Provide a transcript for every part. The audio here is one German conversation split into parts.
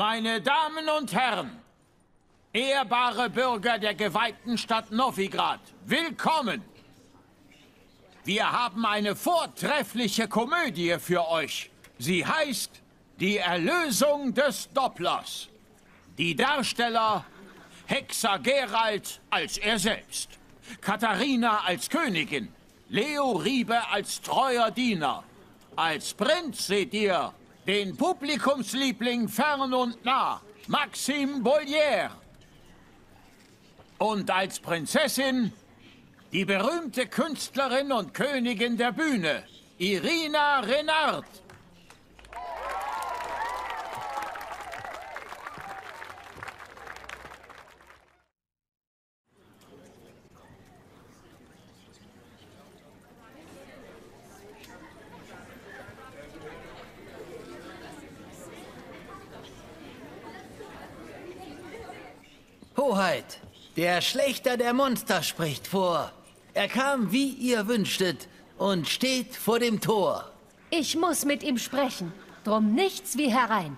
Meine Damen und Herren, ehrbare Bürger der geweihten Stadt Novigrad, willkommen! Wir haben eine vortreffliche Komödie für euch. Sie heißt Die Erlösung des Dopplers. Die Darsteller Hexer Geralt als er selbst, Katharina als Königin, Leo Riebe als treuer Diener. Als Prinz seht ihr den Publikumsliebling fern und nah, Maxim Bollier. Und als Prinzessin die berühmte Künstlerin und Königin der Bühne, Irina Renard. Hoheit, der Schlächter der Monster spricht vor. Er kam, wie ihr wünschtet, und steht vor dem Tor. Ich muss mit ihm sprechen, drum nichts wie herein.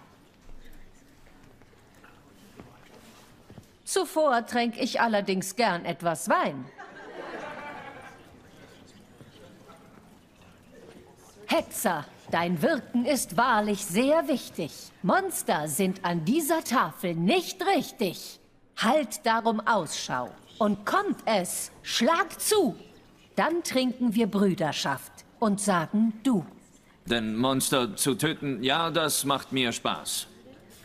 Zuvor tränk ich allerdings gern etwas Wein. Hexer, dein Wirken ist wahrlich sehr wichtig. Monster sind an dieser Tafel nicht richtig. Halt darum Ausschau. Und kommt es, schlag zu! Dann trinken wir Brüderschaft und sagen du. Denn Monster zu töten, ja, das macht mir Spaß.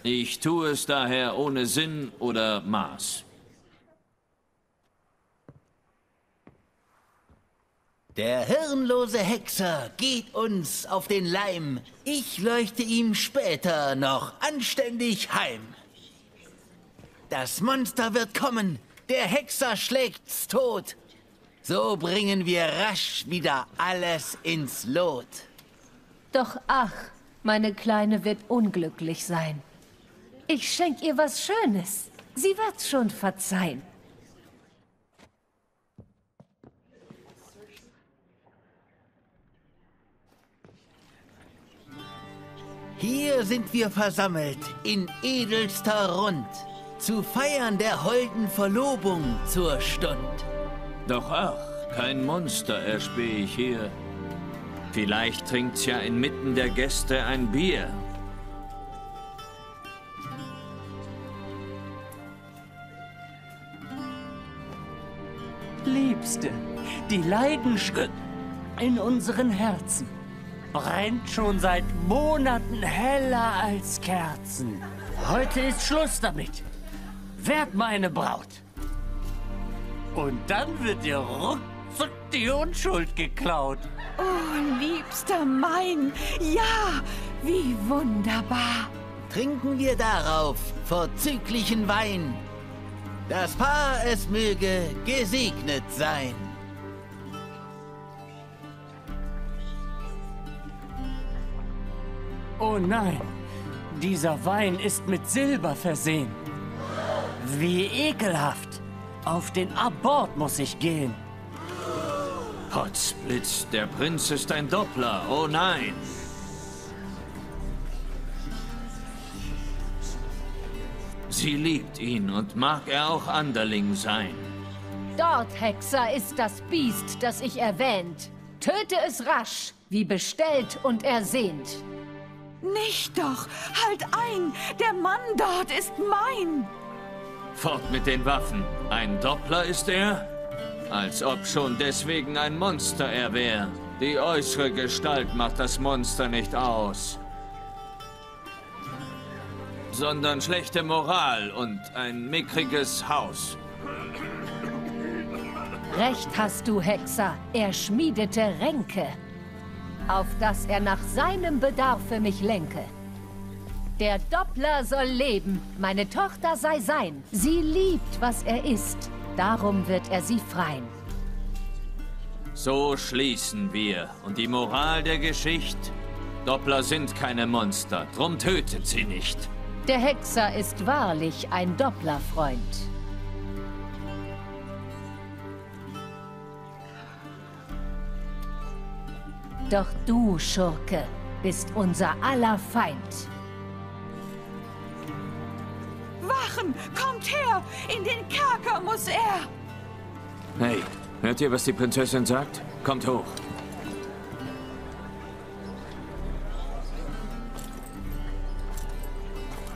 Ich tue es daher ohne Sinn oder Maß. Der hirnlose Hexer geht uns auf den Leim. Ich leuchte ihm später noch anständig heim. Das Monster wird kommen. Der Hexer schlägt's tot. So bringen wir rasch wieder alles ins Lot. Doch ach, meine Kleine wird unglücklich sein. Ich schenk ihr was Schönes. Sie wird's schon verzeihen. Hier sind wir versammelt in edelster Rund. Zu Feiern der holden Verlobung zur Stund. Doch ach, kein Monster erspäh ich hier. Vielleicht trinkt's ja inmitten der Gäste ein Bier. Liebste, die Leidenschaft in unseren Herzen brennt schon seit Monaten heller als Kerzen. Heute ist Schluss damit. Werd meine Braut. Und dann wird dir ruckzuck die Unschuld geklaut. Oh, liebster mein, ja, wie wunderbar. Trinken wir darauf vorzüglichen Wein. Das Paar, es möge gesegnet sein. Oh nein, dieser Wein ist mit Silber versehen. Wie ekelhaft! Auf den Abort muss ich gehen. Potzblitz, der Prinz ist ein Doppler, oh nein! Sie liebt ihn und mag er auch Anderling sein. Dort, Hexer, ist das Biest, das ich erwähnt. Töte es rasch, wie bestellt und ersehnt. Nicht doch! Halt ein! Der Mann dort ist mein! Fort mit den Waffen. Ein Doppler ist er? Als ob schon deswegen ein Monster er wäre. Die äußere Gestalt macht das Monster nicht aus, sondern schlechte Moral und ein mickriges Haus. Recht hast du, Hexer. Er schmiedete Ränke, auf dass er nach seinem Bedarfe mich lenke. Der Doppler soll leben, meine Tochter sei sein. Sie liebt, was er ist, darum wird er sie freien. So schließen wir. Und die Moral der Geschichte? Doppler sind keine Monster, drum tötet sie nicht. Der Hexer ist wahrlich ein Dopplerfreund. Doch du, Schurke, bist unser aller Feind. Mann! Kommt her! In den Kerker muss er! Hey, hört ihr, was die Prinzessin sagt? Kommt hoch!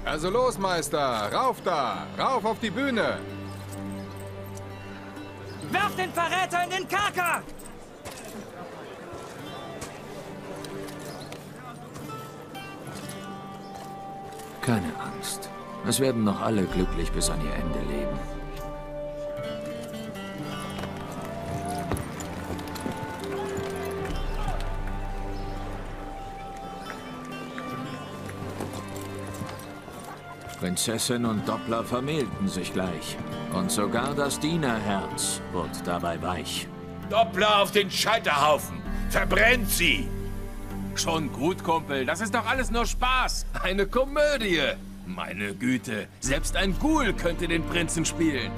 Also los, Meister! Rauf da! Rauf auf die Bühne! Werft den Verräter in den Kerker! Keine Angst. Es werden noch alle glücklich bis an ihr Ende leben. Prinzessin und Doppler vermählten sich gleich. Und sogar das Dienerherz wurde dabei weich. Doppler auf den Scheiterhaufen! Verbrennt sie! Schon gut, Kumpel. Das ist doch alles nur Spaß. Eine Komödie. Meine Güte, selbst ein Ghoul könnte den Prinzen spielen.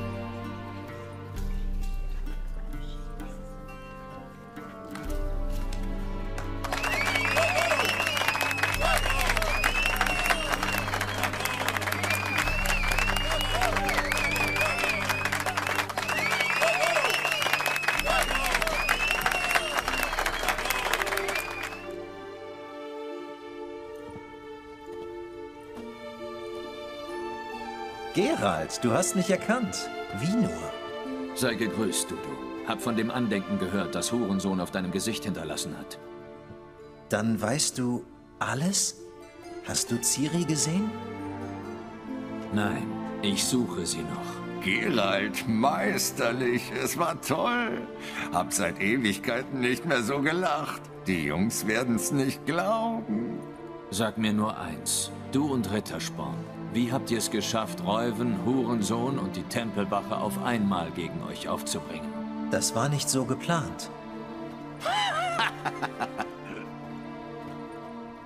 Geralt, du hast mich erkannt. Wie nur? Sei gegrüßt, Dudu. Hab von dem Andenken gehört, das Hurensohn auf deinem Gesicht hinterlassen hat. Dann weißt du alles? Hast du Ciri gesehen? Nein, ich suche sie noch. Geralt, meisterlich, es war toll. Hab seit Ewigkeiten nicht mehr so gelacht. Die Jungs werden's nicht glauben. Sag mir nur eins, du und Rittersporn. Wie habt ihr es geschafft, Reuven, Hurensohn und die Tempelwache auf einmal gegen euch aufzubringen? Das war nicht so geplant.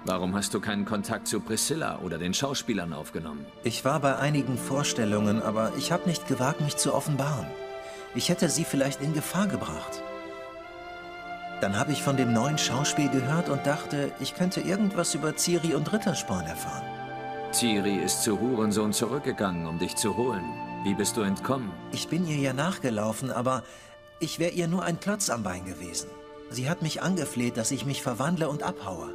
Warum hast du keinen Kontakt zu Priscilla oder den Schauspielern aufgenommen? Ich war bei einigen Vorstellungen, aber ich habe nicht gewagt, mich zu offenbaren. Ich hätte sie vielleicht in Gefahr gebracht. Dann habe ich von dem neuen Schauspiel gehört und dachte, ich könnte irgendwas über Ciri und Rittersporn erfahren. Ciri ist zu Hurensohn zurückgegangen, um dich zu holen. Wie bist du entkommen? Ich bin ihr ja nachgelaufen, aber ich wäre ihr nur ein Klotz am Bein gewesen. Sie hat mich angefleht, dass ich mich verwandle und abhaue.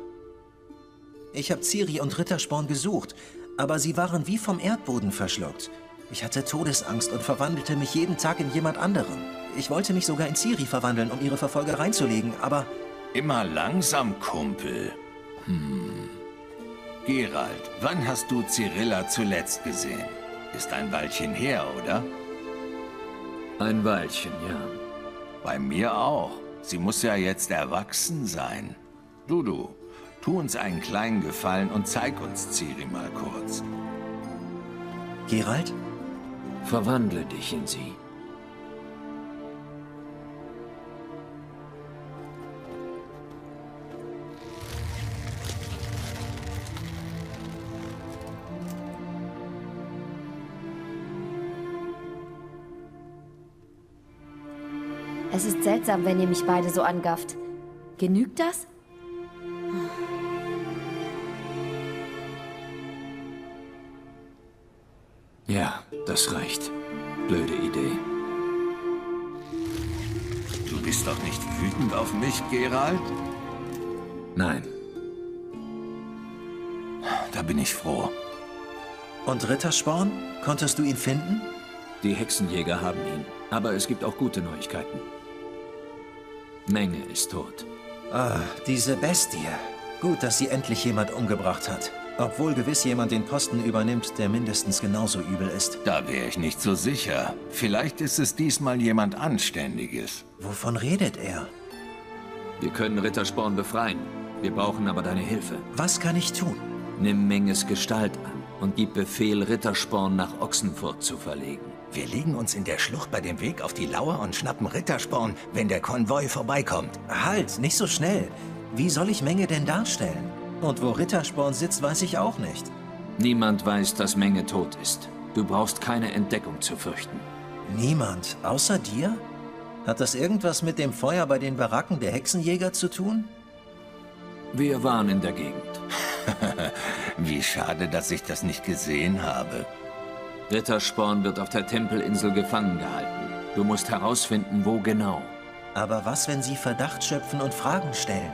Ich habe Ciri und Rittersporn gesucht, aber sie waren wie vom Erdboden verschluckt. Ich hatte Todesangst und verwandelte mich jeden Tag in jemand anderen. Ich wollte mich sogar in Ciri verwandeln, um ihre Verfolger reinzulegen, aber... Immer langsam, Kumpel. Geralt, wann hast du Cirilla zuletzt gesehen? Ist ein Weilchen her, oder? Ein Weilchen, ja. Bei mir auch. Sie muss ja jetzt erwachsen sein. Dudu, tu uns einen kleinen Gefallen und zeig uns Ciri mal kurz. Geralt? Verwandle dich in sie. Es ist seltsam, wenn ihr mich beide so angafft. Genügt das? Ja, das reicht. Blöde Idee. Du bist doch nicht wütend auf mich, Geralt? Nein. Da bin ich froh. Und Rittersporn? Konntest du ihn finden? Die Hexenjäger haben ihn. Aber es gibt auch gute Neuigkeiten. Menge ist tot. Ah, diese Bestie. Gut, dass sie endlich jemand umgebracht hat. Obwohl gewiss jemand den Posten übernimmt, der mindestens genauso übel ist. Da wäre ich nicht so sicher. Vielleicht ist es diesmal jemand Anständiges. Wovon redet er? Wir können Rittersporn befreien. Wir brauchen aber deine Hilfe. Was kann ich tun? Nimm Menges Gestalt an und gib Befehl, Rittersporn nach Ochsenfurt zu verlegen. Wir legen uns in der Schlucht bei dem Weg auf die Lauer und schnappen Rittersporn, wenn der Konvoi vorbeikommt. Halt, nicht so schnell. Wie soll ich Menge denn darstellen? Und wo Rittersporn sitzt, weiß ich auch nicht. Niemand weiß, dass Menge tot ist. Du brauchst keine Entdeckung zu fürchten. Niemand? Außer dir? Hat das irgendwas mit dem Feuer bei den Baracken der Hexenjäger zu tun? Wir waren in der Gegend. Wie schade, dass ich das nicht gesehen habe. Rittersporn wird auf der Tempelinsel gefangen gehalten. Du musst herausfinden, wo genau. Aber was, wenn sie Verdacht schöpfen und Fragen stellen?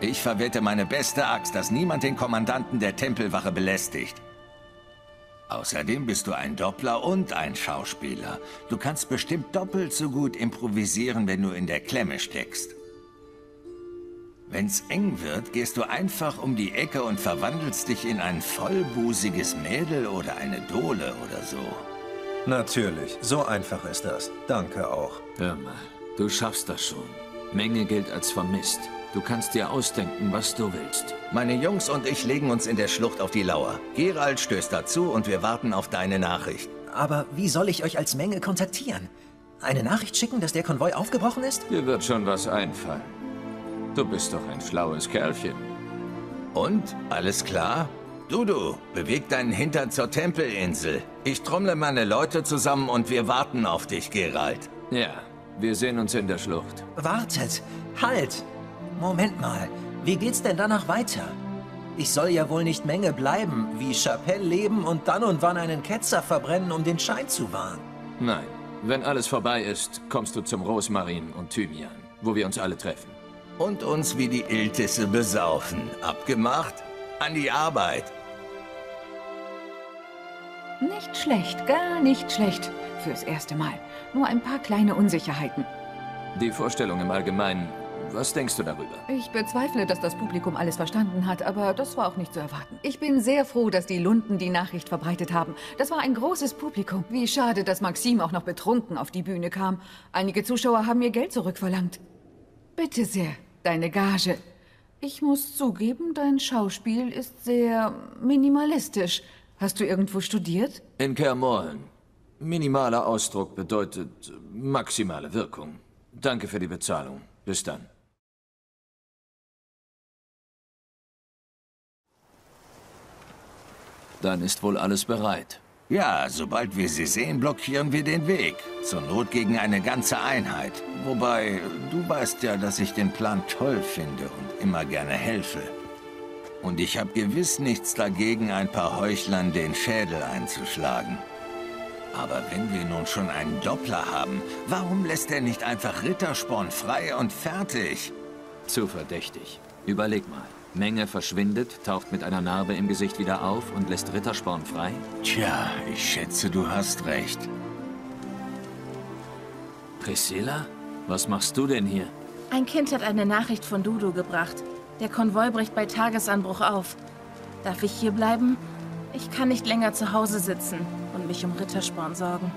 Ich verwette meine beste Axt, dass niemand den Kommandanten der Tempelwache belästigt. Außerdem bist du ein Doppler und ein Schauspieler. Du kannst bestimmt doppelt so gut improvisieren, wenn du in der Klemme steckst. Wenn's eng wird, gehst du einfach um die Ecke und verwandelst dich in ein vollbusiges Mädel oder eine Dole oder so. Natürlich, so einfach ist das. Danke auch. Hör mal, du schaffst das schon. Menge gilt als vermisst. Du kannst dir ausdenken, was du willst. Meine Jungs und ich legen uns in der Schlucht auf die Lauer. Geralt stößt dazu und wir warten auf deine Nachricht. Aber wie soll ich euch als Menge kontaktieren? Eine Nachricht schicken, dass der Konvoi aufgebrochen ist? Dir wird schon was einfallen. Du bist doch ein schlaues Kerlchen. Und? Alles klar? Dudu, beweg deinen Hintern zur Tempelinsel. Ich trommle meine Leute zusammen und wir warten auf dich, Geralt. Ja, wir sehen uns in der Schlucht. Wartet! Halt! Moment mal, wie geht's denn danach weiter? Ich soll ja wohl nicht Menge bleiben, wie Chapelle leben und dann und wann einen Ketzer verbrennen, um den Schein zu wahren. Nein, wenn alles vorbei ist, kommst du zum Rosmarin und Thymian, wo wir uns alle treffen. Und uns wie die Iltisse besaufen. Abgemacht? An die Arbeit. Nicht schlecht, gar nicht schlecht. Fürs erste Mal. Nur ein paar kleine Unsicherheiten. Die Vorstellung im Allgemeinen. Was denkst du darüber? Ich bezweifle, dass das Publikum alles verstanden hat, aber das war auch nicht zu erwarten. Ich bin sehr froh, dass die Lunden die Nachricht verbreitet haben. Das war ein großes Publikum. Wie schade, dass Maxim auch noch betrunken auf die Bühne kam. Einige Zuschauer haben mir Geld zurückverlangt. Bitte sehr. Deine Gage. Ich muss zugeben, dein Schauspiel ist sehr minimalistisch. Hast du irgendwo studiert? In Kaer Morhen. Minimaler Ausdruck bedeutet maximale Wirkung. Danke für die Bezahlung. Bis dann. Dann ist wohl alles bereit. Ja, sobald wir sie sehen, blockieren wir den Weg. Zur Not gegen eine ganze Einheit. Wobei, du weißt ja, dass ich den Plan toll finde und immer gerne helfe. Und ich habe gewiss nichts dagegen, ein paar Heuchlern den Schädel einzuschlagen. Aber wenn wir nun schon einen Doppler haben, warum lässt er nicht einfach Rittersporn frei und fertig? Zu verdächtig. Überleg mal. Menge verschwindet, taucht mit einer Narbe im Gesicht wieder auf und lässt Rittersporn frei? Tja, ich schätze, du hast recht. Priscilla? Was machst du denn hier? Ein Kind hat eine Nachricht von Dudu gebracht. Der Konvoi bricht bei Tagesanbruch auf. Darf ich hier bleiben? Ich kann nicht länger zu Hause sitzen und mich um Rittersporn sorgen.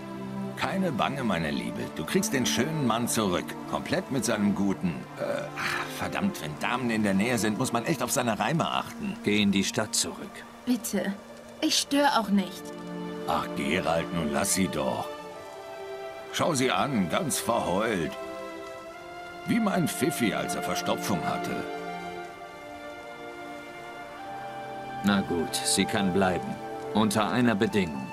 Keine Bange, meine Liebe. Du kriegst den schönen Mann zurück. Komplett mit seinem guten... verdammt, wenn Damen in der Nähe sind, muss man echt auf seine Reime achten. Geh in die Stadt zurück. Bitte. Ich störe auch nicht. Ach, Geralt, nun lass sie doch. Schau sie an, ganz verheult. Wie mein Pfiffi, als er Verstopfung hatte. Na gut, sie kann bleiben. Unter einer Bedingung.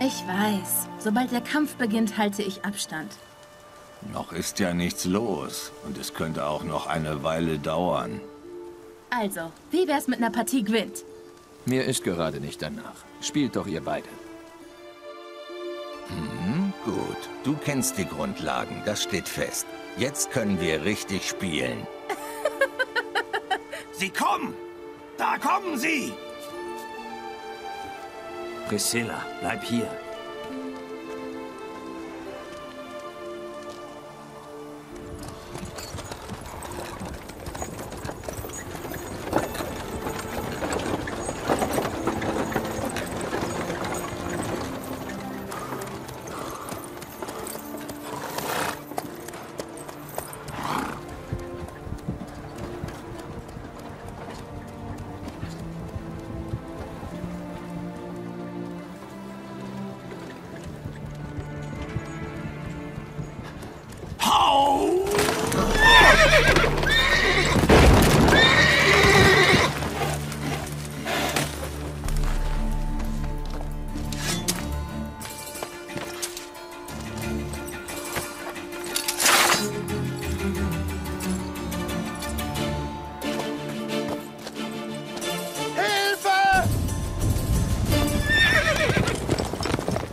Ich weiß. Sobald der Kampf beginnt, halte ich Abstand. Noch ist ja nichts los. Und es könnte auch noch eine Weile dauern. Also, wie wär's mit einer Partie Gwent? Mir ist gerade nicht danach. Spielt doch ihr beide. Hm, gut. Du kennst die Grundlagen, das steht fest. Jetzt können wir richtig spielen. Sie kommen! Da kommen sie! Priscilla, bleib hier.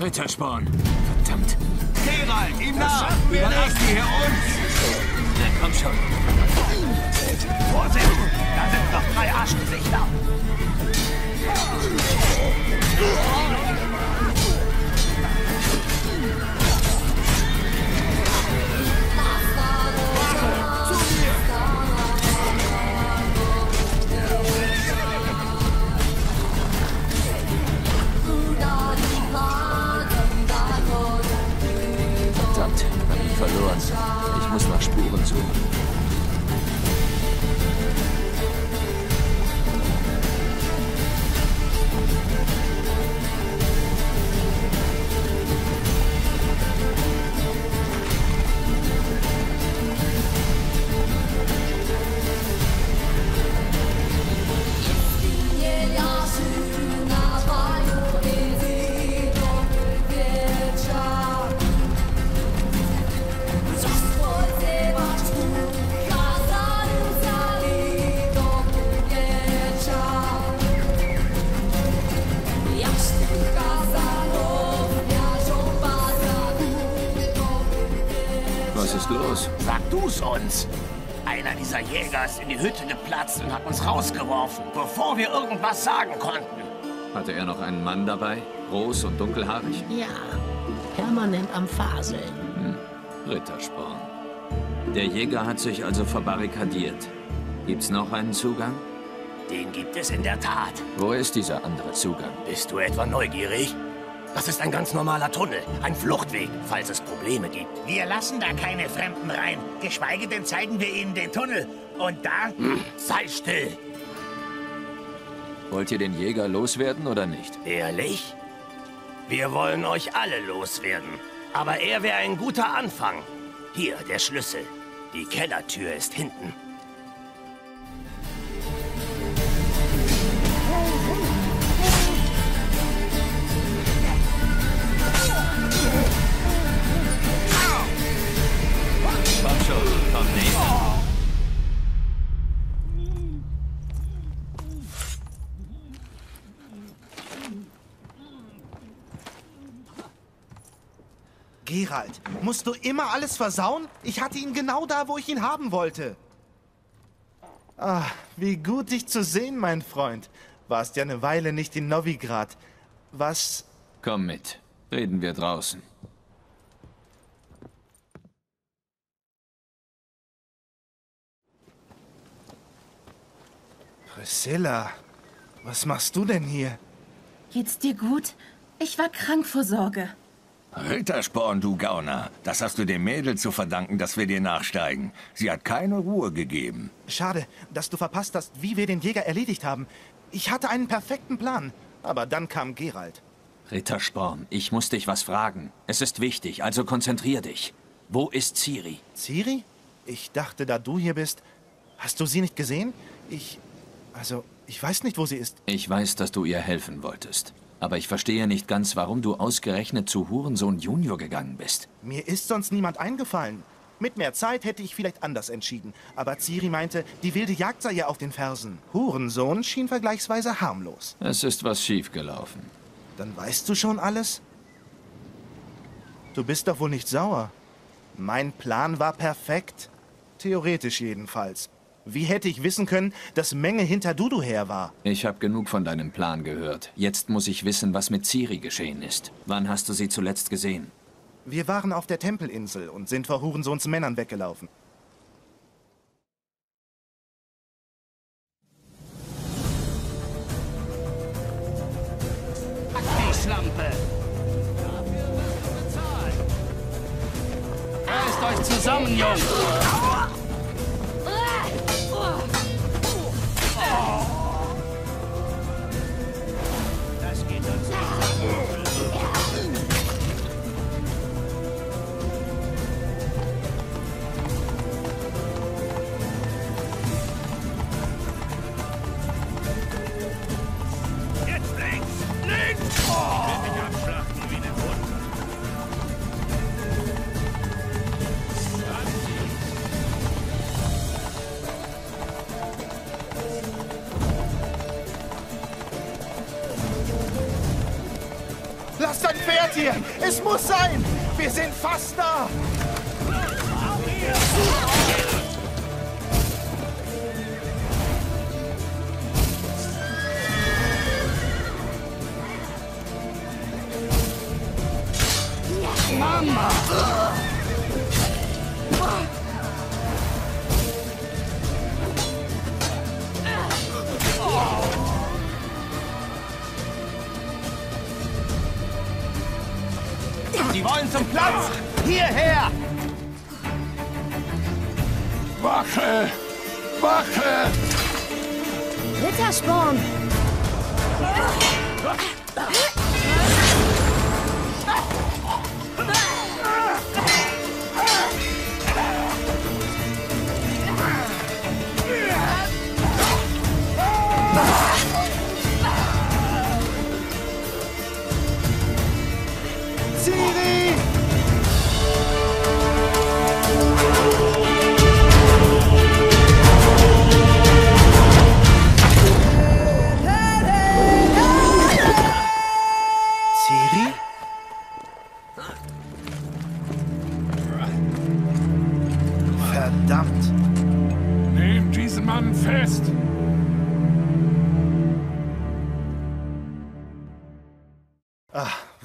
Rittersporn. Verdammt. Geralt, ihm nach! Überlassen wir uns! Na komm schon. Vorsicht! Da sind noch drei Arschgesichter! Verdammt, hab ihn verloren. Ich muss nach Spuren suchen. Einer dieser Jäger ist in die Hütte geplatzt und hat uns rausgeworfen, bevor wir irgendwas sagen konnten. Hatte er noch einen Mann dabei? Groß und dunkelhaarig? Ja, permanent am Faseln. Rittersporn. Der Jäger hat sich also verbarrikadiert. Gibt's noch einen Zugang? Den gibt es in der Tat. Wo ist dieser andere Zugang? Bist du etwa neugierig? Das ist ein ganz normaler Tunnel, ein Fluchtweg, falls es Probleme gibt. Wir lassen da keine Fremden rein, geschweige denn zeigen wir ihnen den Tunnel. Und da... sei still! Wollt ihr den Jäger loswerden oder nicht? Ehrlich? Wir wollen euch alle loswerden. Aber er wäre ein guter Anfang. Hier, der Schlüssel. Die Kellertür ist hinten. Geralt, musst du immer alles versauen? Ich hatte ihn genau da, wo ich ihn haben wollte. Ah, wie gut, dich zu sehen, mein Freund. Warst ja eine Weile nicht in Novigrad. Was? Komm mit, reden wir draußen. Priscilla, was machst du denn hier? Geht's dir gut? Ich war krank vor Sorge. Rittersporn, du Gauner. Das hast du dem Mädel zu verdanken, dass wir dir nachsteigen. Sie hat keine Ruhe gegeben. Schade, dass du verpasst hast, wie wir den Jäger erledigt haben. Ich hatte einen perfekten Plan, aber dann kam Geralt. Rittersporn, ich muss dich was fragen. Es ist wichtig, also konzentrier dich. Wo ist Ciri? Ciri? Ich dachte, da du hier bist... Hast du sie nicht gesehen? Ich weiß nicht, wo sie ist. Ich weiß, dass du ihr helfen wolltest. Aber ich verstehe nicht ganz, warum du ausgerechnet zu Hurensohn Junior gegangen bist. Mir ist sonst niemand eingefallen. Mit mehr Zeit hätte ich vielleicht anders entschieden. Aber Ciri meinte, die wilde Jagd sei ihr auf den Fersen. Hurensohn schien vergleichsweise harmlos. Es ist was schiefgelaufen. Dann weißt du schon alles? Du bist doch wohl nicht sauer. Mein Plan war perfekt. Theoretisch jedenfalls. Wie hätte ich wissen können, dass Menge hinter Dudu her war? Ich habe genug von deinem Plan gehört. Jetzt muss ich wissen, was mit Ciri geschehen ist. Wann hast du sie zuletzt gesehen? Wir waren auf der Tempelinsel und sind vor Hurensohns Männern weggelaufen. Aktivschlampe! Dafür müsst ihr bezahlen! Reißt euch zusammen, Jungs! hier! Es muss sein! Wir sind fast da! Mama! Sie wollen zum Platz! Hierher! Wache! Wache! Rittersporn!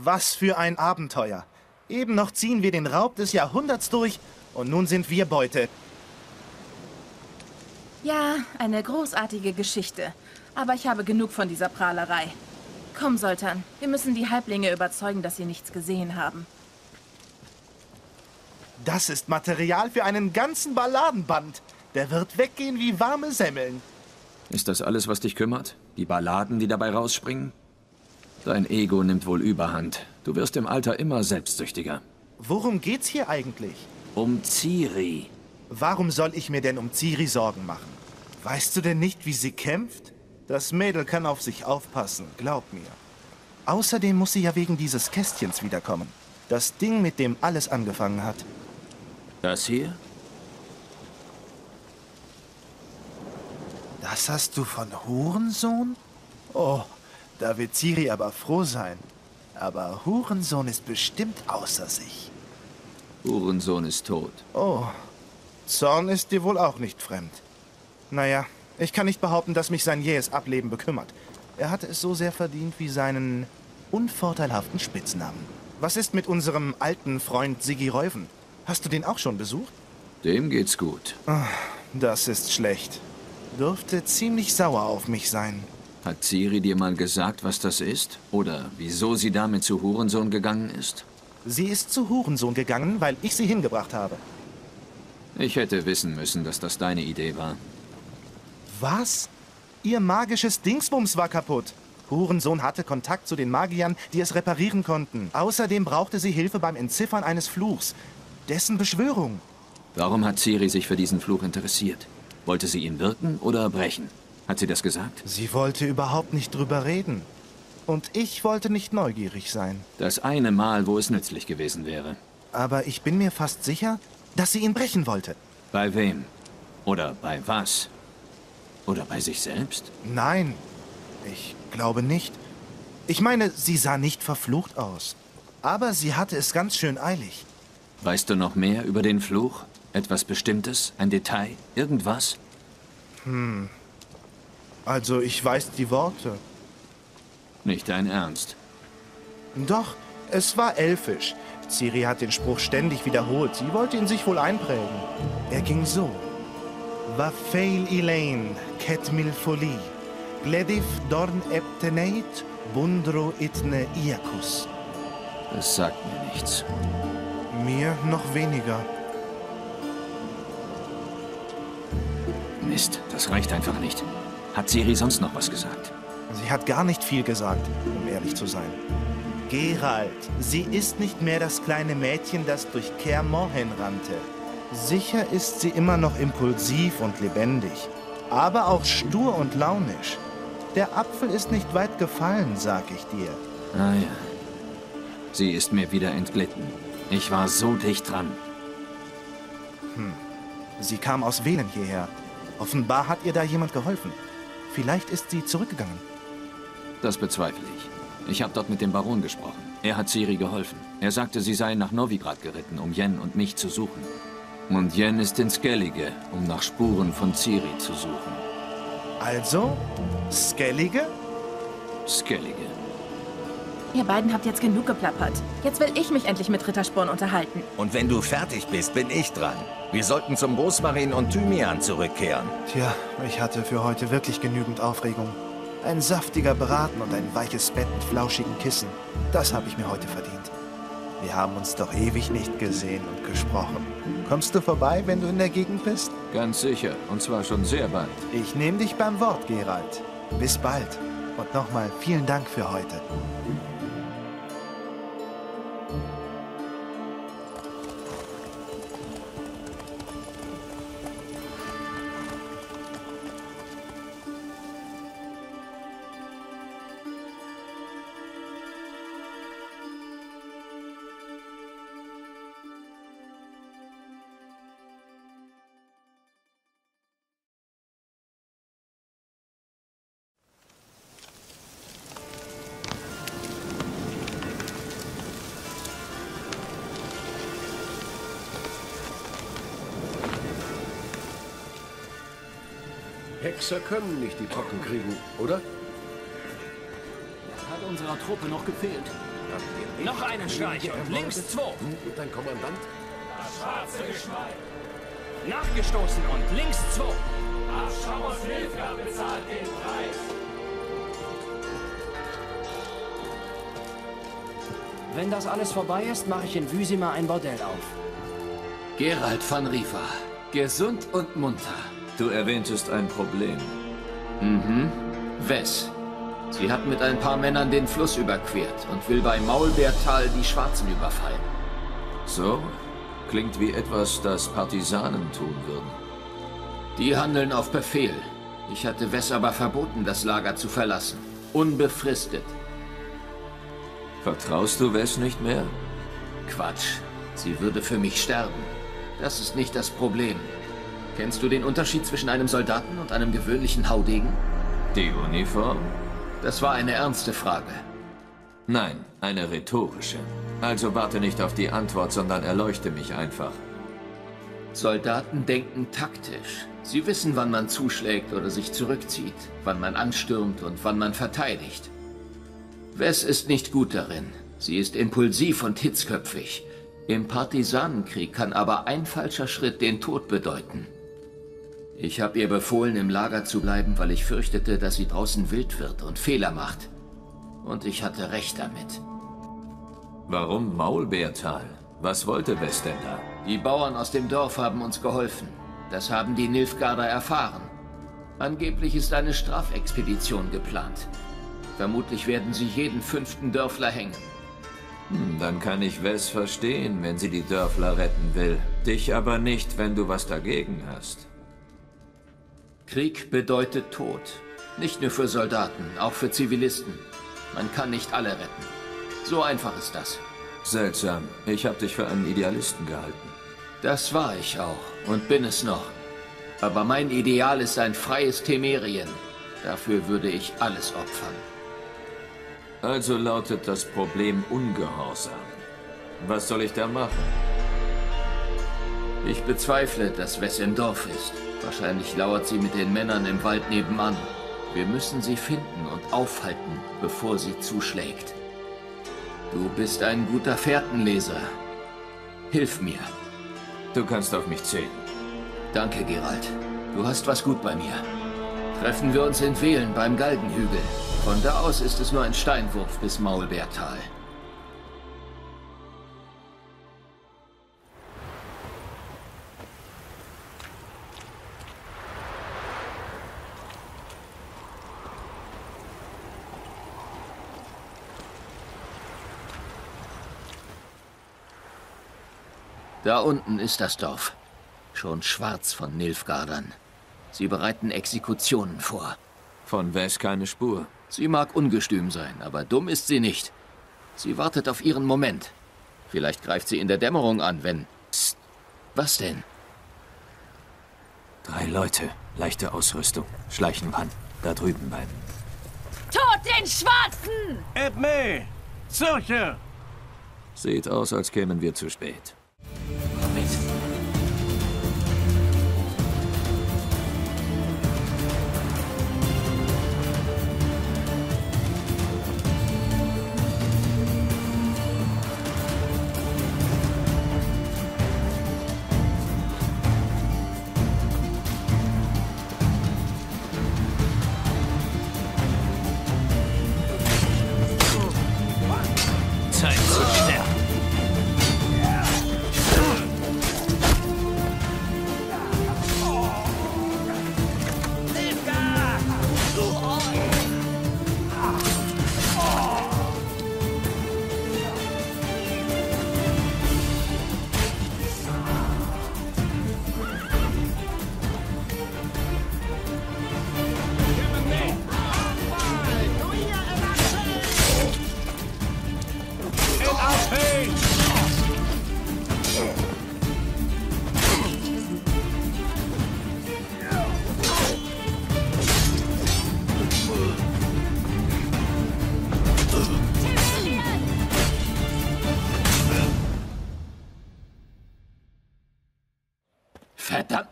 Was für ein Abenteuer. Eben noch ziehen wir den Raub des Jahrhunderts durch und nun sind wir Beute. Ja, eine großartige Geschichte. Aber ich habe genug von dieser Prahlerei. Komm, Sultan, wir müssen die Halblinge überzeugen, dass sie nichts gesehen haben. Das ist Material für einen ganzen Balladenband. Der wird weggehen wie warme Semmeln. Ist das alles, was dich kümmert? Die Balladen, die dabei rausspringen? Dein Ego nimmt wohl Überhand. Du wirst im Alter immer selbstsüchtiger. Worum geht's hier eigentlich? Um Ciri. Warum soll ich mir denn um Ciri Sorgen machen? Weißt du denn nicht, wie sie kämpft? Das Mädel kann auf sich aufpassen, glaub mir. Außerdem muss sie ja wegen dieses Kästchens wiederkommen. Das Ding, mit dem alles angefangen hat. Das hier? Das hast du von Hurensohn? Oh... Da wird Ciri aber froh sein. Aber Hurensohn ist bestimmt außer sich. Hurensohn ist tot. Oh, Zorn ist dir wohl auch nicht fremd. Naja, ich kann nicht behaupten, dass mich sein jähes Ableben bekümmert. Er hatte es so sehr verdient wie seinen unvorteilhaften Spitznamen. Was ist mit unserem alten Freund Siggi Reuven? Hast du den auch schon besucht? Dem geht's gut. Ach, das ist schlecht. Dürfte ziemlich sauer auf mich sein. Hat Ciri dir mal gesagt, was das ist? Oder wieso sie damit zu Hurensohn gegangen ist? Sie ist zu Hurensohn gegangen, weil ich sie hingebracht habe. Ich hätte wissen müssen, dass das deine Idee war. Was? Ihr magisches Dingsbums war kaputt. Hurensohn hatte Kontakt zu den Magiern, die es reparieren konnten. Außerdem brauchte sie Hilfe beim Entziffern eines Fluchs. Dessen Beschwörung. Warum hat Ciri sich für diesen Fluch interessiert? Wollte sie ihn wirken oder brechen? Hat sie das gesagt? Sie wollte überhaupt nicht drüber reden. Und ich wollte nicht neugierig sein. Das eine Mal, wo es nützlich gewesen wäre. Aber ich bin mir fast sicher, dass sie ihn brechen wollte. Bei wem? Oder bei was? Oder bei sich selbst? Nein, ich glaube nicht. Ich meine, sie sah nicht verflucht aus. Aber sie hatte es ganz schön eilig. Weißt du noch mehr über den Fluch? Etwas Bestimmtes? Ein Detail? Irgendwas? Also, ich weiß die Worte. Nicht dein Ernst? Doch, es war elfisch. Ciri hat den Spruch ständig wiederholt. Sie wollte ihn sich wohl einprägen. Er ging so. Vafail Elaine, Ketmil Folie, Gledif Dorn Eptenate, Bundro Itne Iakus. Das sagt mir nichts. Mir noch weniger. Mist, das reicht einfach nicht. Hat Ciri sonst noch was gesagt? Sie hat gar nicht viel gesagt, um ehrlich zu sein. Geralt, sie ist nicht mehr das kleine Mädchen, das durch Kaer Morhen rannte. Sicher ist sie immer noch impulsiv und lebendig, aber auch stur und launisch. Der Apfel ist nicht weit gefallen, sag ich dir. Ah ja. Sie ist mir wieder entglitten. Ich war so dicht dran. Sie kam aus Velen hierher. Offenbar hat ihr da jemand geholfen. Vielleicht ist sie zurückgegangen. Das bezweifle ich. Ich habe dort mit dem Baron gesprochen. Er hat Ciri geholfen. Er sagte, sie seien nach Novigrad geritten, um Yen und mich zu suchen. Und Yen ist in Skellige, um nach Spuren von Ciri zu suchen. Also? Skellige? Skellige. Ihr beiden habt jetzt genug geplappert. Jetzt will ich mich endlich mit Rittersporn unterhalten. Und wenn du fertig bist, bin ich dran. Wir sollten zum Rosmarin und Thymian zurückkehren. Tja, ich hatte für heute wirklich genügend Aufregung. Ein saftiger Braten und ein weiches Bett mit flauschigen Kissen. Das habe ich mir heute verdient. Wir haben uns doch ewig nicht gesehen und gesprochen. Kommst du vorbei, wenn du in der Gegend bist? Ganz sicher. Und zwar schon sehr bald. Ich nehme dich beim Wort, Geralt. Bis bald. Und nochmal vielen Dank für heute. Hexer können nicht die Pocken kriegen, oder? Das hat unserer Truppe noch gefehlt. Noch einen Streich und links 2. Und dein Kommandant? Das schwarze Geschmei. Nachgestoßen und links 2. Abschauers Hilfgar bezahlt den Preis. Wenn das alles vorbei ist, mache ich in Wysima ein Bordell auf. Geralt von Riva. Gesund und munter. Du erwähntest ein Problem. Mhm. Ves. Sie hat mit ein paar Männern den Fluss überquert und will bei Maulbeertal die Schwarzen überfallen. So? Klingt wie etwas, das Partisanen tun würden. Die handeln auf Befehl. Ich hatte Ves aber verboten, das Lager zu verlassen. Unbefristet. Vertraust du Ves nicht mehr? Quatsch. Sie würde für mich sterben. Das ist nicht das Problem. Kennst du den Unterschied zwischen einem Soldaten und einem gewöhnlichen Haudegen? Die Uniform? Das war eine ernste Frage. Nein, eine rhetorische. Also warte nicht auf die Antwort, sondern erleuchte mich einfach. Soldaten denken taktisch. Sie wissen, wann man zuschlägt oder sich zurückzieht, wann man anstürmt und wann man verteidigt. Ves ist nicht gut darin. Sie ist impulsiv und hitzköpfig. Im Partisanenkrieg kann aber ein falscher Schritt den Tod bedeuten. Ich habe ihr befohlen, im Lager zu bleiben, weil ich fürchtete, dass sie draußen wild wird und Fehler macht. Und ich hatte recht damit. Warum Maulbeertal? Was wollte Ves denn da? Die Bauern aus dem Dorf haben uns geholfen. Das haben die Nilfgaarder erfahren. Angeblich ist eine Strafexpedition geplant. Vermutlich werden sie jeden 5. Dörfler hängen. Dann kann ich Ves verstehen, wenn sie die Dörfler retten will. Dich aber nicht, wenn du was dagegen hast. Krieg bedeutet Tod. Nicht nur für Soldaten, auch für Zivilisten. Man kann nicht alle retten. So einfach ist das. Seltsam. Ich habe dich für einen Idealisten gehalten. Das war ich auch und bin es noch. Aber mein Ideal ist ein freies Temerien. Dafür würde ich alles opfern. Also lautet das Problem Ungehorsam. Was soll ich da machen? Ich bezweifle, dass Ves im Dorf ist. Wahrscheinlich lauert sie mit den Männern im Wald nebenan. Wir müssen sie finden und aufhalten, bevor sie zuschlägt. Du bist ein guter Fährtenleser. Hilf mir. Du kannst auf mich zählen. Danke, Geralt. Du hast was gut bei mir. Treffen wir uns in Velen beim Galgenhügel. Von da aus ist es nur ein Steinwurf bis Maulbeertal. Da unten ist das Dorf. Schon schwarz von Nilfgaardern. Sie bereiten Exekutionen vor. Von Ves keine Spur. Sie mag ungestüm sein, aber dumm ist sie nicht. Sie wartet auf ihren Moment. Vielleicht greift sie in der Dämmerung an, wenn... Psst. Was denn? 3 Leute, leichte Ausrüstung, schleichen ran. Da drüben bleiben. Tot den Schwarzen! Edme! Zürcher! Sieht aus, als kämen wir zu spät. Komm mit.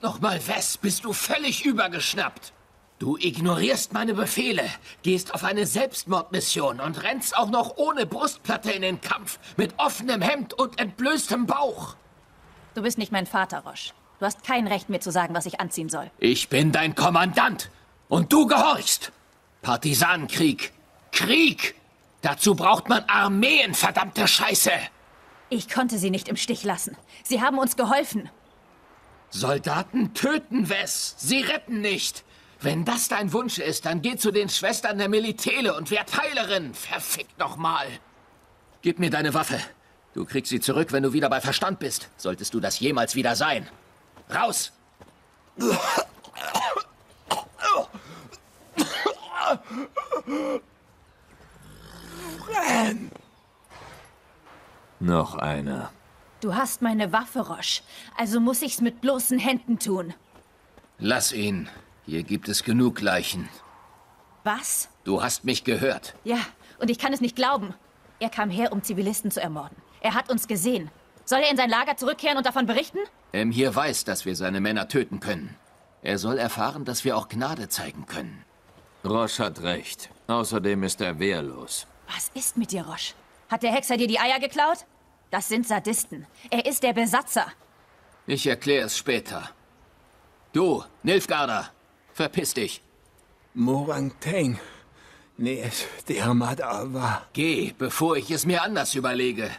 Nochmal, Ves, bist du völlig übergeschnappt. Du ignorierst meine Befehle, gehst auf eine Selbstmordmission und rennst auch noch ohne Brustplatte in den Kampf, mit offenem Hemd und entblößtem Bauch. Du bist nicht mein Vater, Roche. Du hast kein Recht, mir zu sagen, was ich anziehen soll. Ich bin dein Kommandant und du gehorchst. Partisanenkrieg. Krieg! Dazu braucht man Armeen, verdammte Scheiße! Ich konnte sie nicht im Stich lassen. Sie haben uns geholfen. Soldaten töten, Ves. Sie retten nicht. Wenn das dein Wunsch ist, dann geh zu den Schwestern der Militele und werd Heilerin. Verfickt nochmal. Gib mir deine Waffe. Du kriegst sie zurück, wenn du wieder bei Verstand bist. Solltest du das jemals wieder sein. Raus! Noch einer. Du hast meine Waffe, Roche. Also muss ich's mit bloßen Händen tun. Lass ihn. Hier gibt es genug Leichen. Was? Du hast mich gehört. Ja, und ich kann es nicht glauben. Er kam her, um Zivilisten zu ermorden. Er hat uns gesehen. Soll er in sein Lager zurückkehren und davon berichten? Hier weiß, dass wir seine Männer töten können. Er soll erfahren, dass wir auch Gnade zeigen können. Roche hat recht. Außerdem ist er wehrlos. Was ist mit dir, Roche? Hat der Hexer dir die Eier geklaut? Das sind Sadisten. Er ist der Besatzer. Ich erkläre es später. Du, Nilfgaarder, verpiss dich. Moranteng. Nee, es der Madava. Geh, bevor ich es mir anders überlege.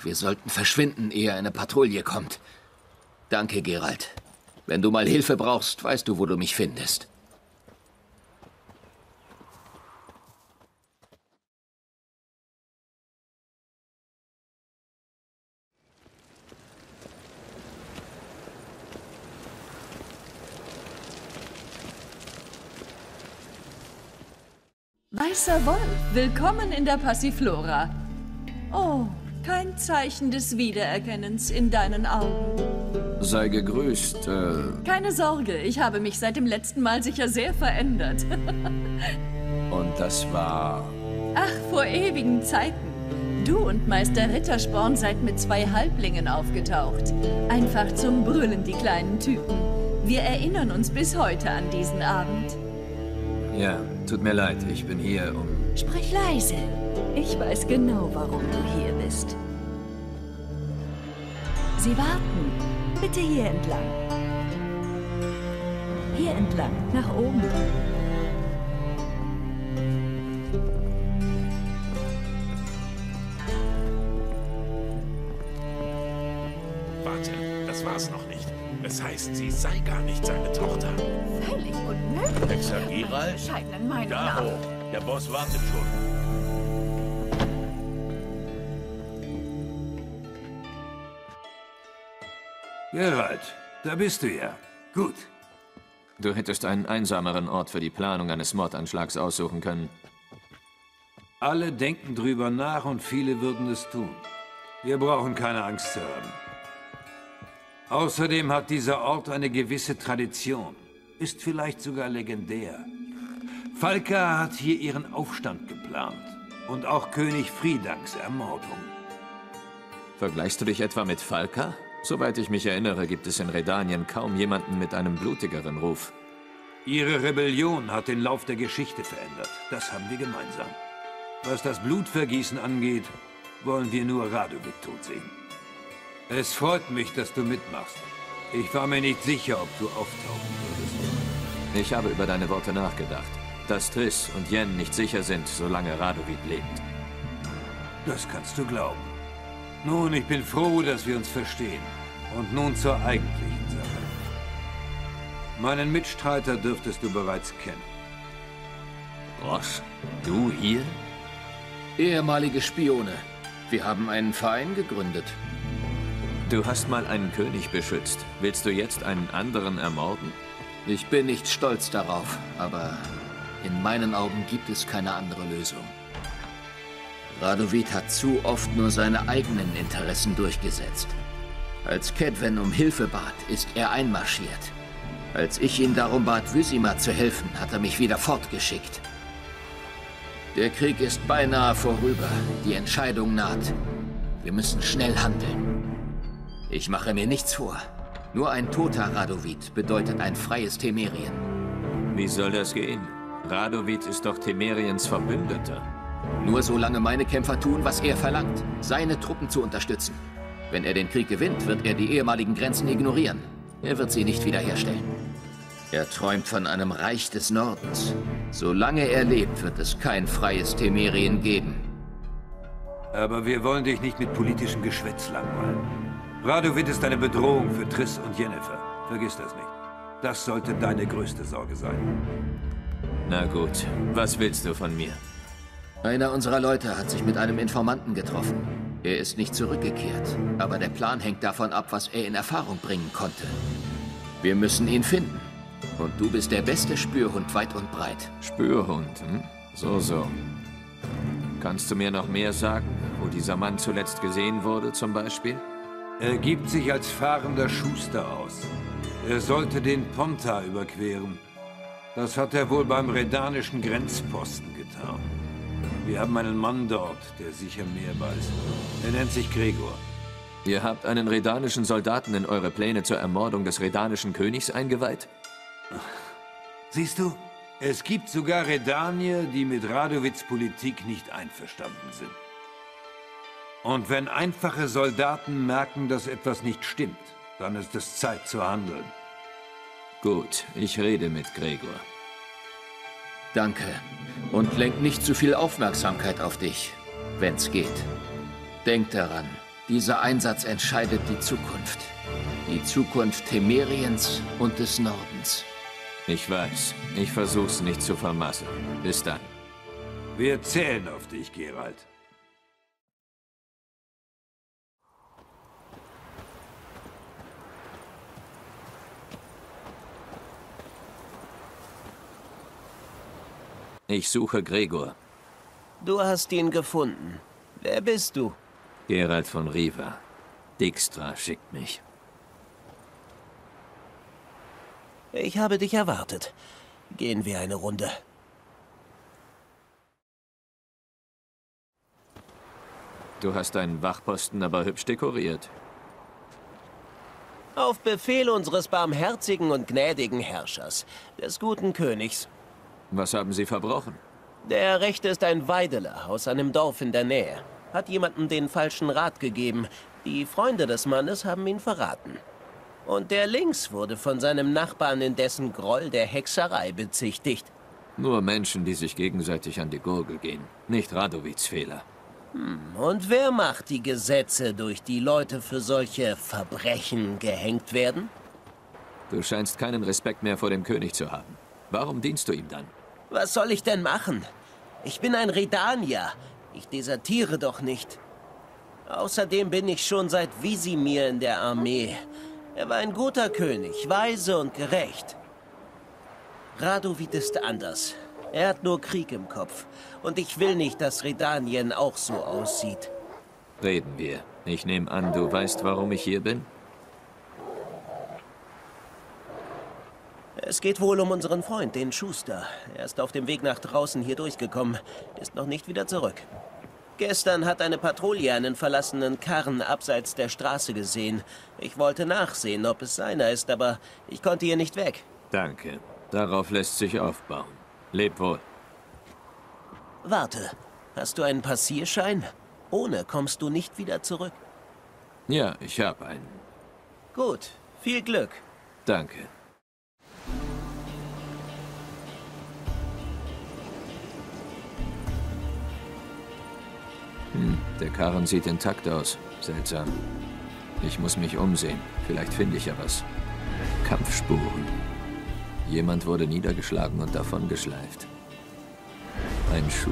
Wir sollten verschwinden, ehe eine Patrouille kommt. Danke, Geralt. Wenn du mal Hilfe brauchst, weißt du, wo du mich findest. Weißer Wolf, willkommen in der Passiflora. Oh, kein Zeichen des Wiedererkennens in deinen Augen. Sei gegrüßt, Keine Sorge, ich habe mich seit dem letzten Mal sicher sehr verändert. Und das war... Ach, vor ewigen Zeiten. Du und Meister Rittersporn seid mit zwei Halblingen aufgetaucht. Einfach zum Brüllen, die kleinen Typen. Wir erinnern uns bis heute an diesen Abend. Ja, tut mir leid, ich bin hier, um... Sprich leise. Ich weiß genau, warum du hier bist. Sie warten. Bitte hier entlang. Hier entlang, nach oben. Warte, das war's noch nicht. Es heißt, sie sei gar nicht seine Tochter. Völlig unmöglich. Hexer Geralt? Da hoch. Der Boss wartet schon. Geralt, da bist du ja. Gut. Du hättest einen einsameren Ort für die Planung eines Mordanschlags aussuchen können. Alle denken drüber nach und viele würden es tun. Wir brauchen keine Angst zu haben. Außerdem hat dieser Ort eine gewisse Tradition. Ist vielleicht sogar legendär. Falka hat hier ihren Aufstand geplant. Und auch König Fridanks Ermordung. Vergleichst du dich etwa mit Falka? Soweit ich mich erinnere, gibt es in Redanien kaum jemanden mit einem blutigeren Ruf. Ihre Rebellion hat den Lauf der Geschichte verändert. Das haben wir gemeinsam. Was das Blutvergießen angeht, wollen wir nur Radovid tot sehen. Es freut mich, dass du mitmachst. Ich war mir nicht sicher, ob du auftauchen würdest. Ich habe über deine Worte nachgedacht. Dass Triss und Yen nicht sicher sind, solange Radovid lebt. Das kannst du glauben. Nun, ich bin froh, dass wir uns verstehen. Und nun zur eigentlichen Sache. Meinen Mitstreiter dürftest du bereits kennen. Roche, du hier? Ehemalige Spione. Wir haben einen Verein gegründet. Du hast mal einen König beschützt. Willst du jetzt einen anderen ermorden? Ich bin nicht stolz darauf, aber in meinen Augen gibt es keine andere Lösung. Radovid hat zu oft nur seine eigenen Interessen durchgesetzt. Als Kedwen um Hilfe bat, ist er einmarschiert. Als ich ihn darum bat, Wysima zu helfen, hat er mich wieder fortgeschickt. Der Krieg ist beinahe vorüber. Die Entscheidung naht. Wir müssen schnell handeln. Ich mache mir nichts vor. Nur ein toter Radovid bedeutet ein freies Temerien. Wie soll das gehen? Radovid ist doch Temeriens Verbündeter. Nur solange meine Kämpfer tun, was er verlangt, seine Truppen zu unterstützen. Wenn er den Krieg gewinnt, wird er die ehemaligen Grenzen ignorieren. Er wird sie nicht wiederherstellen. Er träumt von einem Reich des Nordens. Solange er lebt, wird es kein freies Temerien geben. Aber wir wollen dich nicht mit politischem Geschwätz langweilen. Radovid ist eine Bedrohung für Triss und Yennefer. Vergiss das nicht. Das sollte deine größte Sorge sein. Na gut, was willst du von mir? Einer unserer Leute hat sich mit einem Informanten getroffen. Er ist nicht zurückgekehrt, aber der Plan hängt davon ab, was er in Erfahrung bringen konnte. Wir müssen ihn finden. Und du bist der beste Spürhund weit und breit. Spürhund, hm? So, so. Kannst du mir noch mehr sagen, wo dieser Mann zuletzt gesehen wurde, zum Beispiel? Er gibt sich als fahrender Schuster aus. Er sollte den Ponta überqueren. Das hat er wohl beim redanischen Grenzposten getan. Wir haben einen Mann dort, der sicher mehr weiß. Er nennt sich Gregor. Ihr habt einen redanischen Soldaten in eure Pläne zur Ermordung des redanischen Königs eingeweiht? Siehst du, es gibt sogar Redanier, die mit Radowitz Politik nicht einverstanden sind. Und wenn einfache Soldaten merken, dass etwas nicht stimmt, dann ist es Zeit zu handeln. Gut, ich rede mit Gregor. Danke. Und lenk nicht zu viel Aufmerksamkeit auf dich, wenn's geht. Denk daran, dieser Einsatz entscheidet die Zukunft. Die Zukunft Temeriens und des Nordens. Ich weiß, ich versuch's nicht zu vermasseln. Bis dann. Wir zählen auf dich, Geralt. Ich suche Gregor. Du hast ihn gefunden. Wer bist du? Geralt von Riva. Dijkstra schickt mich. Ich habe dich erwartet. Gehen wir eine Runde. Du hast deinen Wachposten aber hübsch dekoriert. Auf Befehl unseres barmherzigen und gnädigen Herrschers, des guten Königs. Was haben Sie verbrochen? Der Rechte ist ein Weideler aus einem Dorf in der Nähe. Hat jemandem den falschen Rat gegeben. Die Freunde des Mannes haben ihn verraten. Und der Links wurde von seinem Nachbarn in dessen Groll der Hexerei bezichtigt. Nur Menschen, die sich gegenseitig an die Gurgel gehen. Nicht Radovids Fehler. Und wer macht die Gesetze, durch die Leute für solche Verbrechen gehängt werden? Du scheinst keinen Respekt mehr vor dem König zu haben. Warum dienst du ihm dann? Was soll ich denn machen? Ich bin ein Redanier. Ich desertiere doch nicht. Außerdem bin ich schon seit Wisimir in der Armee. Er war ein guter König, weise und gerecht. Radovid ist anders. Er hat nur Krieg im Kopf. Und ich will nicht, dass Redanien auch so aussieht. Reden wir. Ich nehme an, du weißt, warum ich hier bin? Es geht wohl um unseren Freund, den Schuster. Er ist auf dem Weg nach draußen hier durchgekommen, ist noch nicht wieder zurück. Gestern hat eine Patrouille einen verlassenen Karren abseits der Straße gesehen. Ich wollte nachsehen, ob es seiner ist, aber ich konnte hier nicht weg. Danke. Darauf lässt sich aufbauen. Leb wohl. Warte. Hast du einen Passierschein? Ohne kommst du nicht wieder zurück. Ja, ich habe einen. Gut. Viel Glück. Danke. Der Karren sieht intakt aus. Seltsam. Ich muss mich umsehen. Vielleicht finde ich ja was. Kampfspuren. Jemand wurde niedergeschlagen und davongeschleift. Ein Schuh.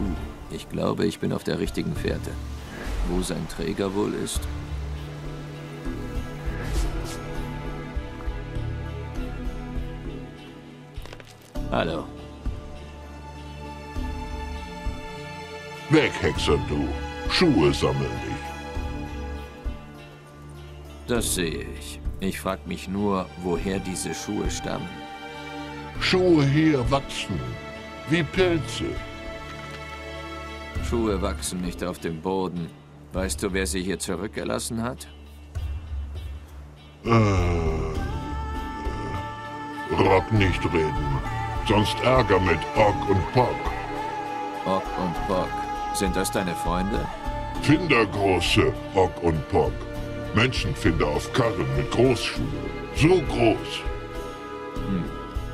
Ich glaube, ich bin auf der richtigen Fährte. Wo sein Träger wohl ist? Hallo. Weg, Hexer, du. Schuhe sammel ich. Das sehe ich. Ich frag mich nur, woher diese Schuhe stammen. Schuhe hier wachsen, wie Pilze. Schuhe wachsen nicht auf dem Boden. Weißt du, wer sie hier zurückgelassen hat? Rock nicht reden, sonst Ärger mit Ock und Pock. Ock und Pock. Sind das deine Freunde? Findergroße Ock und Pock. Menschenfinder auf Karren mit Großschuhen. So groß.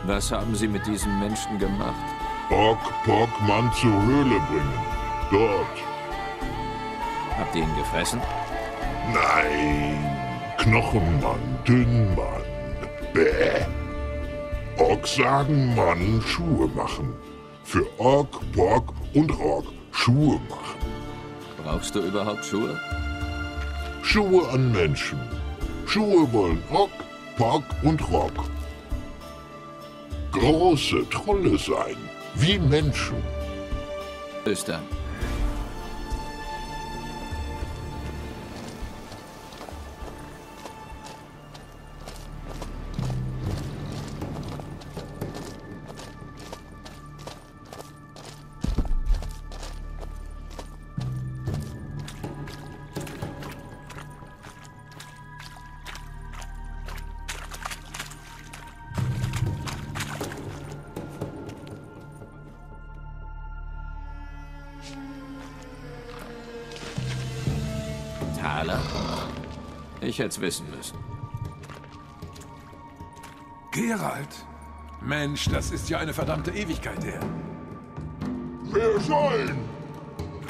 Was haben sie mit diesen Menschen gemacht? Ock, Pock, Mann zur Höhle bringen. Dort. Habt ihr ihn gefressen? Nein. Knochenmann, Dünnmann. Bäh. Ock sagen, Mann Schuhe machen. Für Ock, Pock und Rock. Schuhe machen. Brauchst du überhaupt Schuhe? Schuhe an Menschen. Schuhe wollen Ock, Pock und Rock. Große Trolle sein, wie Menschen. Bis dann. Ich hätte es wissen müssen. Geralt? Mensch, das ist ja eine verdammte Ewigkeit her. Wir sollen!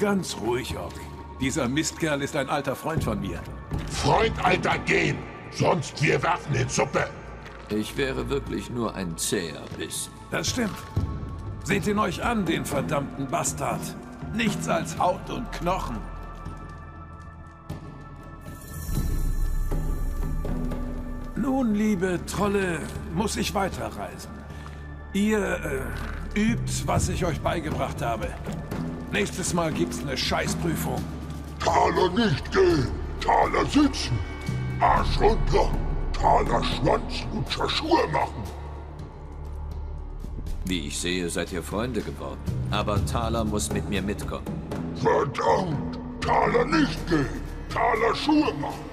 Ganz ruhig, Ock. Dieser Mistkerl ist ein alter Freund von mir. Freund, Alter, gehen! Sonst wir werfen in Suppe! Ich wäre wirklich nur ein zäher Biss. Das stimmt. Seht ihn euch an, den verdammten Bastard. Nichts als Haut und Knochen. Nun, liebe Trolle, muss ich weiterreisen. Ihr übt, was ich euch beigebracht habe. Nächstes Mal gibt's eine Scheißprüfung. Thaler nicht gehen, Thaler sitzen. Arsch runter, Thaler Schwanz und Schuhe machen. Wie ich sehe, seid ihr Freunde geworden. Aber Thaler muss mit mir mitkommen. Verdammt, Thaler nicht gehen, Thaler Schuhe machen.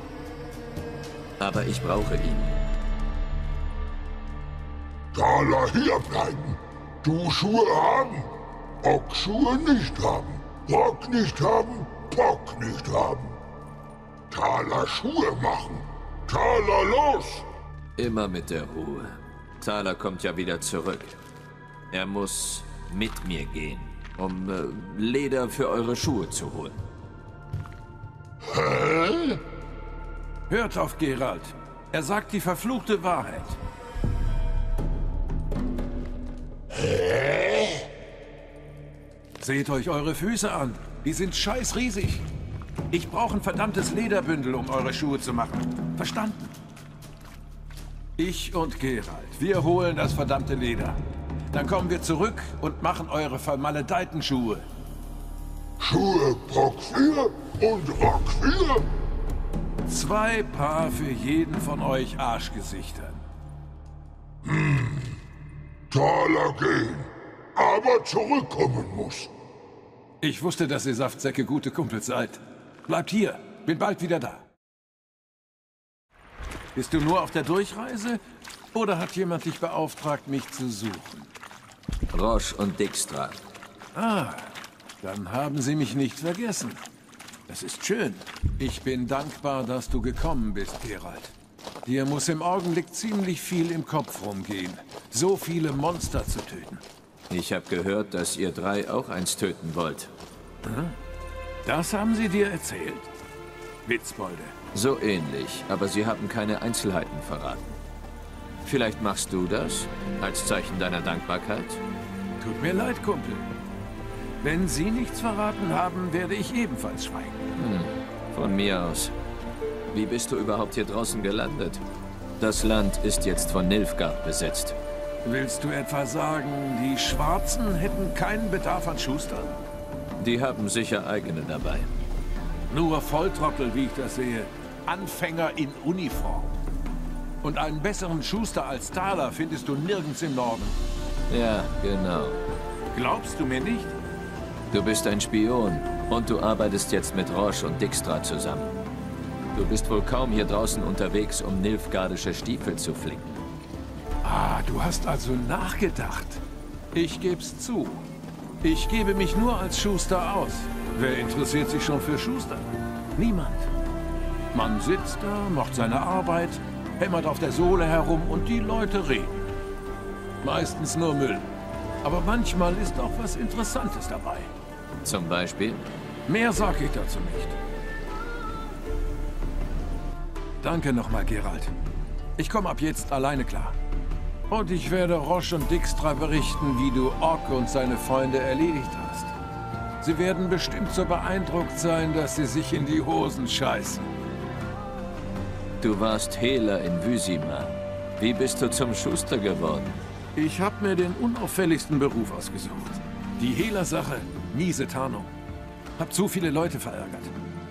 Aber ich brauche ihn. Thaler hier bleiben. Du Schuhe haben. Ock Schuhe nicht haben. Rock nicht haben. Pock nicht haben. Thaler Schuhe machen. Thaler los! Immer mit der Ruhe. Thaler kommt ja wieder zurück. Er muss mit mir gehen, um Leder für eure Schuhe zu holen. Hä? Hört auf Geralt. Er sagt die verfluchte Wahrheit. Hä? Seht euch eure Füße an. Die sind scheiß riesig. Ich brauche ein verdammtes Lederbündel, um eure Schuhe zu machen. Verstanden? Ich und Geralt, wir holen das verdammte Leder. Dann kommen wir zurück und machen eure vermaledeiten Schuhe. Schuhe Pock 4 und Rock 4? 2 Paar für jeden von euch Arschgesichtern. Thaler gehen, aber zurückkommen muss. Ich wusste, dass ihr Saftsäcke gute Kumpels seid. Bleibt hier, bin bald wieder da. Bist du nur auf der Durchreise oder hat jemand dich beauftragt, mich zu suchen? Roche und Dijkstra. Ah, dann haben sie mich nicht vergessen. Das ist schön. Ich bin dankbar, dass du gekommen bist, Geralt. Dir muss im Augenblick ziemlich viel im Kopf rumgehen. So viele Monster zu töten. Ich habe gehört, dass ihr drei auch eins töten wollt. Das haben sie dir erzählt? Witzbolde. So ähnlich, aber sie haben keine Einzelheiten verraten. Vielleicht machst du das, als Zeichen deiner Dankbarkeit? Tut mir leid, Kumpel. Wenn sie nichts verraten haben, werde ich ebenfalls schweigen. Von mir aus. Wie bist du überhaupt hier draußen gelandet? Das Land ist jetzt von Nilfgaard besetzt. Willst du etwa sagen, die Schwarzen hätten keinen Bedarf an Schustern? Die haben sicher eigene dabei. Nur Volltrottel, wie ich das sehe. Anfänger in Uniform. Und einen besseren Schuster als Thaler findest du nirgends im Norden. Ja, genau. Glaubst du mir nicht? Du bist ein Spion und du arbeitest jetzt mit Roche und Dijkstra zusammen. Du bist wohl kaum hier draußen unterwegs, um nilfgaardische Stiefel zu flicken. Ah, du hast also nachgedacht. Ich geb's zu. Ich gebe mich nur als Schuster aus. Wer interessiert sich schon für Schuster? Niemand. Man sitzt da, macht seine Arbeit, hämmert auf der Sohle herum und die Leute reden. Meistens nur Müll. Aber manchmal ist auch was Interessantes dabei. Zum Beispiel? Mehr sag ich dazu nicht. Danke nochmal, Geralt. Ich komme ab jetzt alleine klar. Und ich werde Roche und Dijkstra berichten, wie du Ock und seine Freunde erledigt hast. Sie werden bestimmt so beeindruckt sein, dass sie sich in die Hosen scheißen. Du warst Hehler in Wysima. Wie bist du zum Schuster geworden? Ich habe mir den unauffälligsten Beruf ausgesucht. Die Hehler-Sache, miese Tarnung. Hab zu viele Leute verärgert.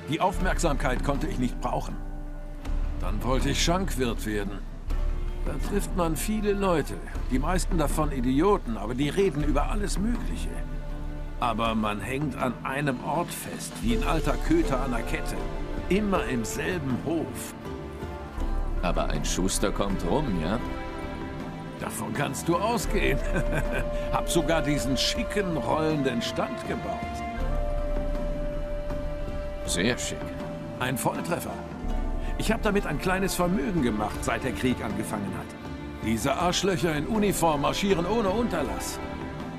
Die Aufmerksamkeit konnte ich nicht brauchen. Dann wollte ich Schankwirt werden. Da trifft man viele Leute, die meisten davon Idioten, aber die reden über alles Mögliche. Aber man hängt an einem Ort fest, wie ein alter Köter an der Kette. Immer im selben Hof. Aber ein Schuster kommt rum, ja? Davon kannst du ausgehen. Hab sogar diesen schicken, rollenden Stand gebaut. Sehr schick. Ein Volltreffer. Ich habe damit ein kleines Vermögen gemacht, seit der Krieg angefangen hat. Diese Arschlöcher in Uniform marschieren ohne Unterlass.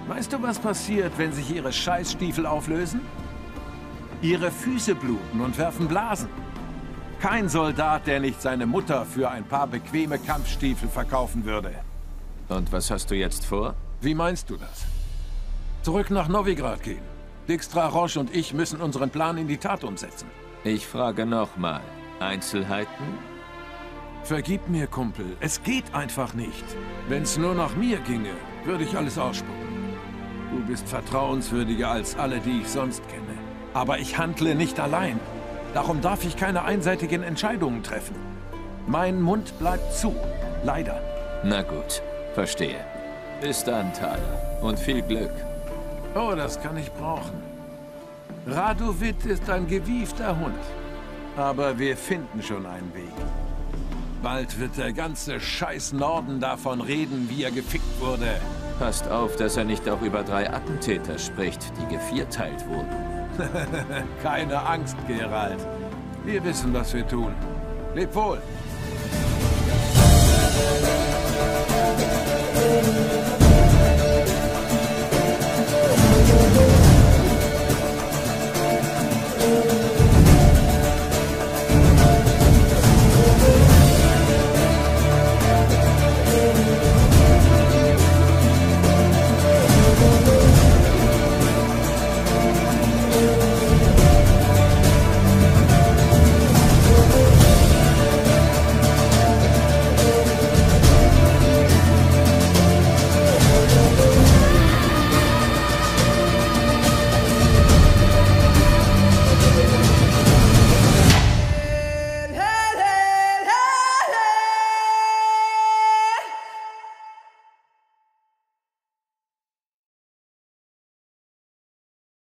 Weißt du, was passiert, wenn sich ihre Scheißstiefel auflösen? Ihre Füße bluten und werfen Blasen. Kein Soldat, der nicht seine Mutter für ein paar bequeme Kampfstiefel verkaufen würde. Und was hast du jetzt vor? Wie meinst du das? Zurück nach Novigrad gehen. Dijkstra, Roche und ich müssen unseren Plan in die Tat umsetzen. Ich frage nochmal. Einzelheiten? Vergib mir, Kumpel. Es geht einfach nicht. Wenn's nur nach mir ginge, würde ich alles ausspucken. Du bist vertrauenswürdiger als alle, die ich sonst kenne. Aber ich handle nicht allein. Darum darf ich keine einseitigen Entscheidungen treffen. Mein Mund bleibt zu. Leider. Na gut, verstehe. Bis dann, Thaler. Und viel Glück. Oh, das kann ich brauchen. Radovid ist ein gewiefter Hund. Aber wir finden schon einen Weg. Bald wird der ganze scheiß Norden davon reden, wie er gefickt wurde. Passt auf, dass er nicht auch über drei Attentäter spricht, die gevierteilt wurden. Keine Angst, Geralt. Wir wissen, was wir tun. Leb wohl!